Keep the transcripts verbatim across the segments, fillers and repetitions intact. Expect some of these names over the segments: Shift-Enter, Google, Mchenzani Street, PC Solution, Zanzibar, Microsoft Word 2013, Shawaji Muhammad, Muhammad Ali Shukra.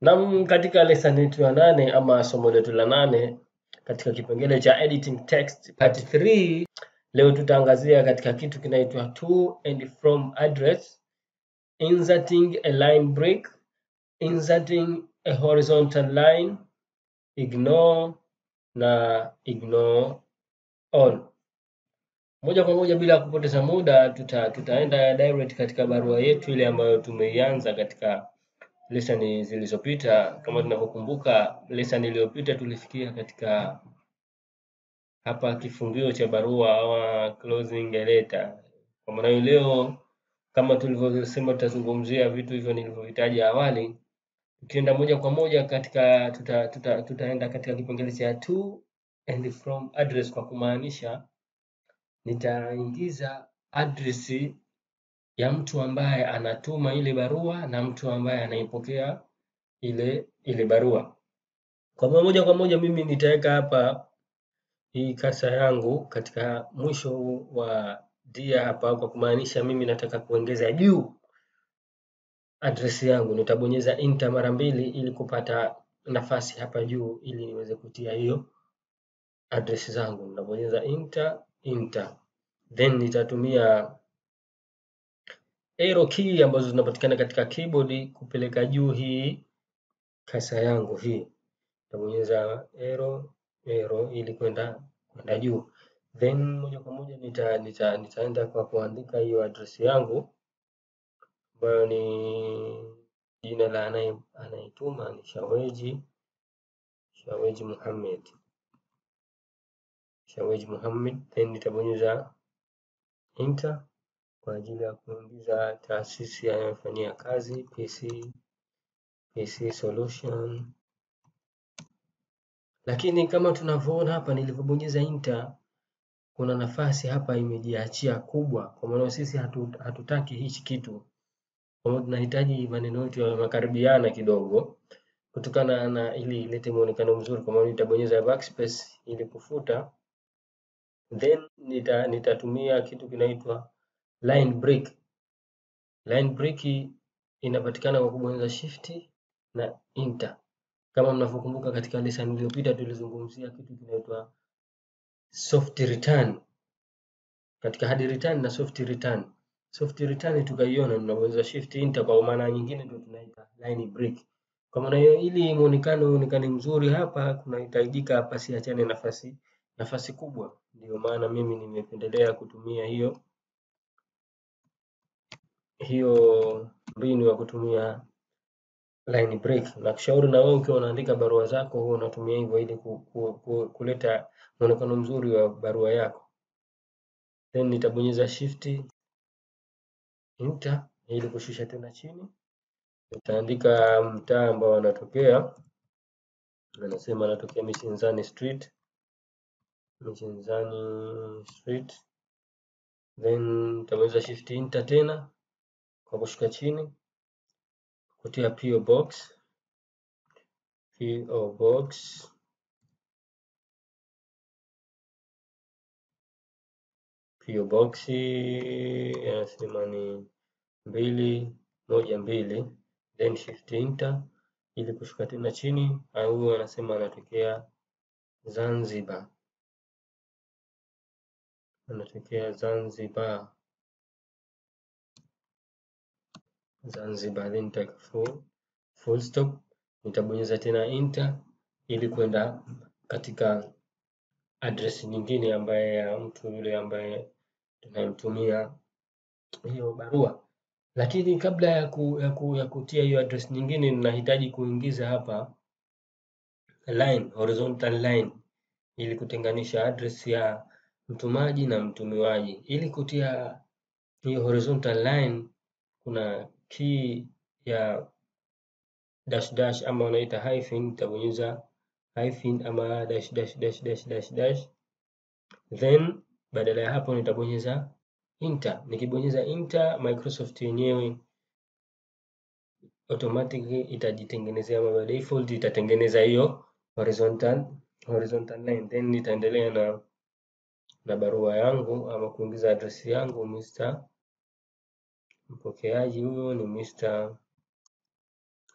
Nam katika lesson yetu ya nane ama somo letu la nane katika kipengele cha editing text part three, leo tutaangazia katika kitu kinaitwa to and from address, inserting a line break, inserting a horizontal line, ignore na ignore all. Moja kwa moja bila kupoteza muda tuta, tutaenda direct katika barua yetu ile ambayo tumeianza katika lesson zilizopita. Kama tunavyokumbuka, lesson iliyopita tulifikia katika hapa kifungio cha barua au closing letter. Kwa maana leo kama tulivyosema tutazungumzia vitu hivyo nilivyotaja awali. Tukienda moja kwa moja katika tuta, tuta, tutaenda katika kipengele cha to and from address, kwa kumaanisha nitaingiza address ya mtu ambaye anatuma ile barua na mtu ambaye anaipokea ile ile barua. Kwa moja kwa moja mimi nitaweka hapa hii kasa yangu katika mwisho wa dia hapa, kwa kumaanisha mimi nataka kuongeza juu address yangu. Nitabonyeza enter mara mbili ili kupata nafasi hapa juu ili niweze kutia hiyo address zangu. Ninabonyeza enter enter then nitatumia arrow key ambazo zinapatikana katika keyboard kupeleka juu hii kasa yangu hii. Nitabonyeza arrow arrow ili kwenda kwenda juu, then moja kwa moja nita nita nitaenda kwa kuandika hiyo address yangu ambayo ni jina la anayetuma ni Shawaji Shawaji Muhammad Shawaji Muhammad, then nitabonyeza enter kwa ajili ya kuingiza taasisi anayofanyia kazi, P C P C Solution. Lakini kama tunavyoona hapa, nilipobonyeza enter kuna nafasi hapa imejiachia kubwa, kwa maana sisi hatu, hatutaki hichi kitu. Kwa maana tunahitaji maneno yetu ya makaribiana kidogo kutokana na ili ilete muonekano mzuri. Kwa maana nitabonyeza backspace ili kufuta, then nita nitatumia kitu kinaitwa line break. Line break inapatikana kwa kubonyeza shift na enter. Kama mnakumbuka katika lesson iliyopita tulizungumzia kitu kinaitwa soft return. Katika hard return na soft return. Soft return tukaiona, tunaweza shift enter, kwa maana nyingine ndio tunaita line break. Kwa maana hiyo ili muonekano uonekane mzuri hapa kunahitajika hapa siachane nafasi nafasi kubwa. Ndio maana mimi nimependelea kutumia hiyo hiyo mbinu ya kutumia line break. Na kushauri na wewe ukiwa unaandika barua zako huwa unatumia hivyo ili ku, ku, ku, kuleta muonekano mzuri wa barua yako. Then nitabonyeza shift enter ili kushusha tena chini. Nitaandika mtaa ambao anatokea. Anasema anatokea Mchenzani Street. Mchenzani Street. Then nitabonyeza shift enter tena kwa kushuka chini. Kutia P O box, P O box, P O box yanasema ni mbili moja mbili, then shift enter ili kushuka tena chini. Au anasema anatokea Zanzibar, anatokea Zanzibar Zanzibar then take full, full stop. Nitabonyeza tena enter ili kwenda katika address nyingine ambaye ya mtu yule ambaye tunamtumia hiyo barua. Lakini kabla ya, ku, ya, ku, ya kutia hiyo address nyingine ninahitaji kuingiza hapa line, horizontal line, ili kutenganisha address ya mtumaji na mtumiwaji. Ili kutia hiyo horizontal line kuna key ya dash dash ama wanaita hyphen. Nitabonyeza hyphen ama dash dash dash dash dash dash, then badala ya hapo nitabonyeza enter. Nikibonyeza enter Microsoft yenyewe automatically itajitengenezea, by default itatengeneza hiyo horizontal horizontal line. Then nitaendelea na na barua yangu ama kuingiza address yangu. Mister Mpokeaji huyo ni Mister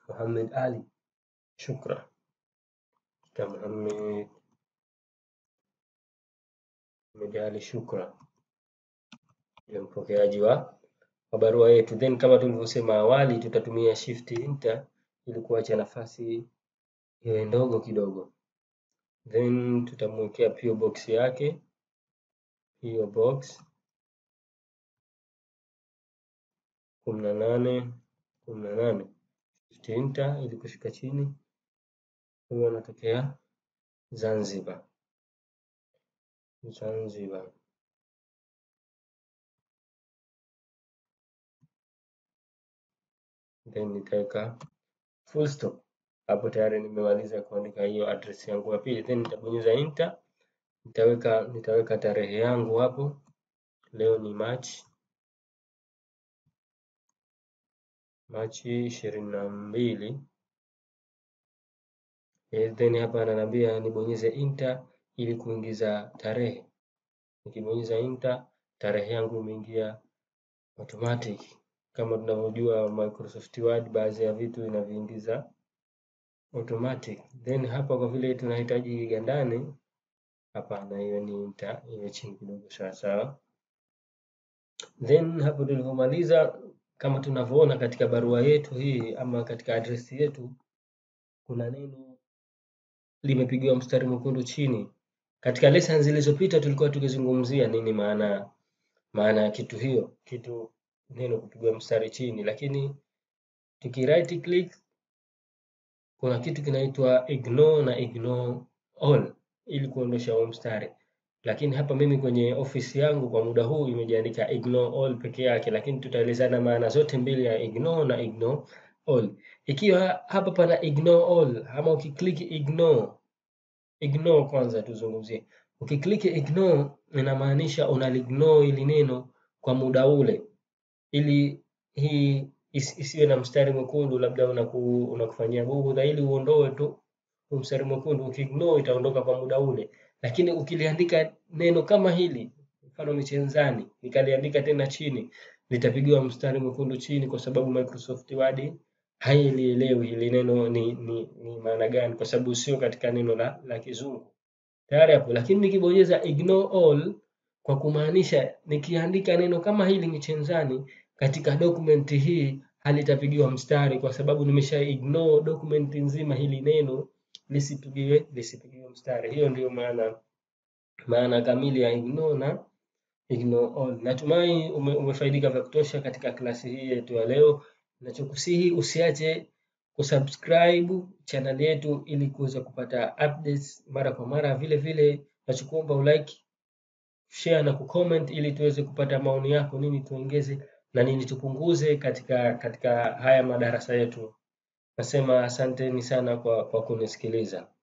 Muhammad Ali Shukra. Kita Muhammad Muhammad Ali Shukra mpokeaji wa barua yetu. Then kama tulivyosema awali, tutatumia shift enter ili kuacha nafasi iwe ndogo kidogo. Then tutamwekea P O box yake, P O box kumi na nane kumi na nane, shift enter ili kushika chini, huwa anatokea Zanzibar Zanzibar then nitaweka full stop. Hapo tayari nimemaliza kuandika hiyo address yangu ya pili. Then nitabonyeza enter, nitaweka nitaweka tarehe yangu hapo. Leo ni March Machi ishirini na mbili. Then hapa ananiambia nibonyeze enter ili kuingiza tarehe. Nikibonyeza enter, tarehe yangu imeingia automatic. Kama tunavyojua Microsoft Word, baadhi ya vitu inaviingiza automatic. Then hapa kwa vile tunahitaji gandani, hapa na hiyo ni enter, iwe chini kidogo, sawa sawa. Then hapo tulipomaliza, kama tunavyoona katika barua yetu hii ama katika address yetu, kuna neno limepigiwa mstari mwekundu chini. Katika lessons zilizopita tulikuwa tukizungumzia nini maana maana ya kitu hiyo, kitu neno kupigwa mstari chini, lakini tuki right click kuna kitu kinaitwa ignore na ignore all ili kuondosha huo mstari. Lakini hapa mimi kwenye ofisi yangu kwa muda huu imejiandika ignore all peke yake, lakini tutaelezana maana zote mbili ya ignore na ignore all. Ikiwa hapa pana ignore all, ama ukiklik ignore ignore kwanza tuzungumzie. Ukiklik ignore inamaanisha unalignore ili neno kwa muda ule, ili hii isiwe na mstari mwekundu, labda unaku, unakufanyia Google ili uondoe tu mstari mwekundu. Ukiignore itaondoka kwa muda ule. Lakini ukiliandika neno kama hili, mfano Mchenzani, nikaliandika tena chini, litapigiwa mstari mwekundu chini kwa sababu Microsoft Word haielewi hili neno ni ni, ni maana gani, kwa sababu sio katika neno la, la kizungu. Tayari hapo. Lakini nikibonyeza ignore all, kwa kumaanisha nikiandika neno kama hili Mchenzani katika dokumenti hii halitapigiwa mstari, kwa sababu nimesha ignore dokumenti nzima hili neno lisipigiwe lisipigiwe mstari. Hiyo ndio maana maana kamili ya ignore na ignore all. Natumai ume, umefaidika vya kutosha katika klasi hii yetu ya leo. Ninachokusihi usiache kusubscribe channel yetu ili kuweza kupata updates mara kwa mara. Vile vile nachokuomba ulike, share na kucomment ili tuweze kupata maoni yako, nini tuongeze na nini tupunguze katika katika haya madarasa yetu. Nasema asanteni sana kwa kwa kunisikiliza.